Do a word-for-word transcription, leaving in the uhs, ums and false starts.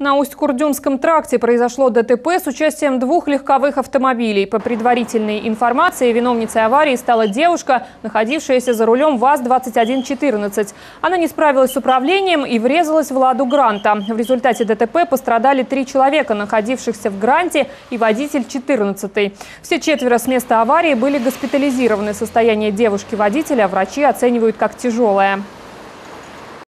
На Усть-Курдюмском тракте произошло ДТП с участием двух легковых автомобилей. По предварительной информации, виновницей аварии стала девушка, находившаяся за рулем ВАЗ двадцать один четырнадцать. Она не справилась с управлением и врезалась в Ладу Гранта. В результате ДТП пострадали три человека, находившихся в Гранте, и водитель четырнадцатой. Все четверо с места аварии были госпитализированы. Состояние девушки-водителя врачи оценивают как тяжелое.